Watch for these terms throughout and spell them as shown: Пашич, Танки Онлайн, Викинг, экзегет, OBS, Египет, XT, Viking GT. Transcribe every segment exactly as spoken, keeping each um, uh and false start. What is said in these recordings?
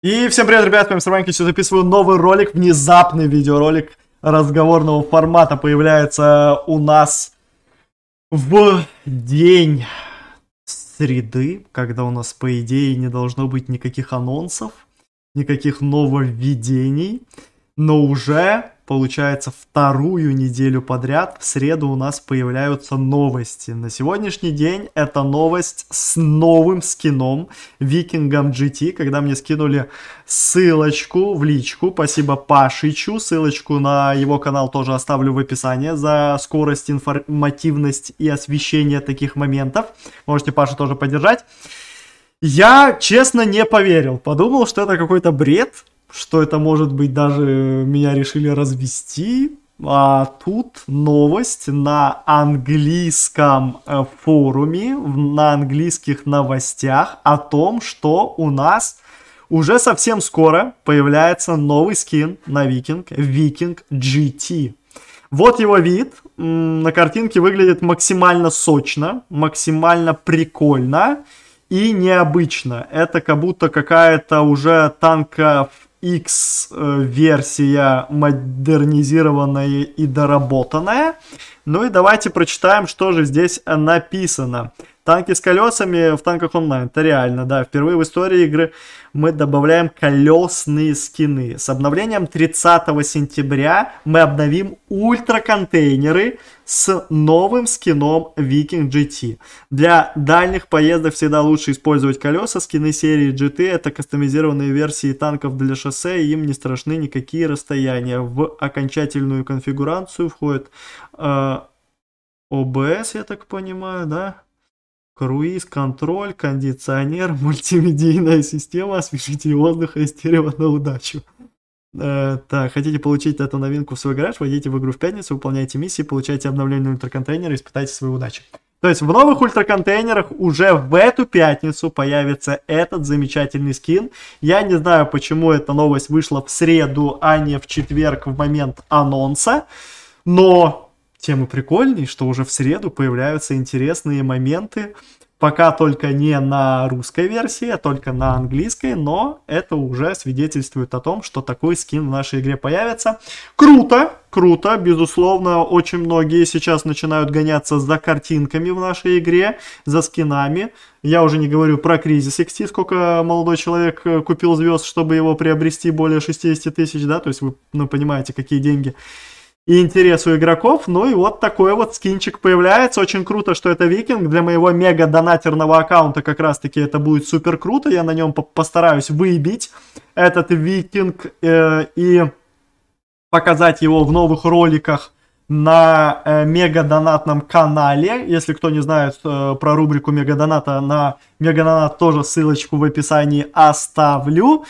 И всем привет, ребят, с вами Ванька, сегодня записываю новый ролик, внезапный видеоролик разговорного формата появляется у нас в день среды, когда у нас, по идее, не должно быть никаких анонсов, никаких нововведений, но уже, получается, вторую неделю подряд в среду у нас появляются новости. На сегодняшний день это новость с новым скином Viking джи ти, когда мне скинули ссылочку в личку, спасибо Пашичу, ссылочку на его канал тоже оставлю в описании за скорость, информативность и освещение таких моментов. Можете Пашу тоже поддержать. Я, честно, не поверил, подумал, что это какой-то бред, что это может быть даже меня решили развести, а тут новость на английском форуме, на английских новостях о том, что у нас уже совсем скоро появляется новый скин на Викинг, Viking джи ти. Вот его вид, на картинке выглядит максимально сочно, максимально прикольно и необычно. Это как будто какая-то уже танка X-версия модернизированная и доработанная. Ну и давайте прочитаем, что же здесь написано. Танки с колесами в танках онлайн. Это реально, да. Впервые в истории игры мы добавляем колесные скины. С обновлением тридцатого сентября мы обновим ультраконтейнеры с новым скином Viking джи ти. Для дальних поездок всегда лучше использовать колеса. Скины серии джи ти это кастомизированные версии танков для шоссе, и им не страшны никакие расстояния. В окончательную конфигурацию входит э, о би эс, я так понимаю, да? Круиз, контроль, кондиционер, мультимедийная система, освежитель воздуха и стерео на удачу. Э, так, хотите получить эту новинку в свой гараж, войдите в игру в пятницу, выполняйте миссии, получайте обновленный ультраконтейнер и испытайте свою удачу. То есть в новых ультраконтейнерах уже в эту пятницу появится этот замечательный скин. Я не знаю, почему эта новость вышла в среду, а не в четверг в момент анонса, но... Тема прикольней, что уже в среду появляются интересные моменты, пока только не на русской версии, а только на английской, но это уже свидетельствует о том, что такой скин в нашей игре появится. Круто, круто, безусловно, очень многие сейчас начинают гоняться за картинками в нашей игре, за скинами. Я уже не говорю про кризис икс ти, сколько молодой человек купил звезд, чтобы его приобрести, более шестидесяти тысяч, да, то есть вы, ну, понимаете, какие деньги... И интерес у игроков, ну и вот такой вот скинчик появляется, очень круто, что это Викинг, для моего мега донатерного аккаунта как раз таки это будет супер круто, я на нем по постараюсь выбить этот Викинг э, и показать его в новых роликах на э, мега донатном канале, если кто не знает э, про рубрику мега доната, на мега донат тоже ссылочку в описании оставлю.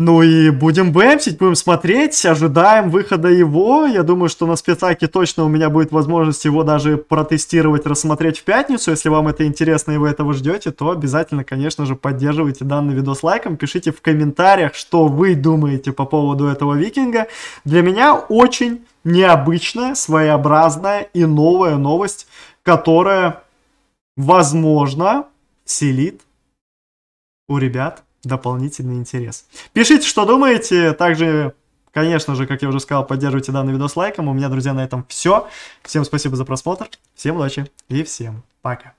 Ну и будем бэмсить, будем смотреть, ожидаем выхода его. Я думаю, что на спецаке точно у меня будет возможность его даже протестировать, рассмотреть в пятницу. Если вам это интересно и вы этого ждете, то обязательно, конечно же, поддерживайте данный видос лайком. Пишите в комментариях, что вы думаете по поводу этого Викинга. Для меня очень необычная, своеобразная и новая новость, которая, возможно, вселит у ребят дополнительный интерес. Пишите, что думаете. Также, конечно же, как я уже сказал, поддерживайте данный видос лайком. У меня, друзья, на этом все. Всем спасибо за просмотр. Всем удачи и всем пока.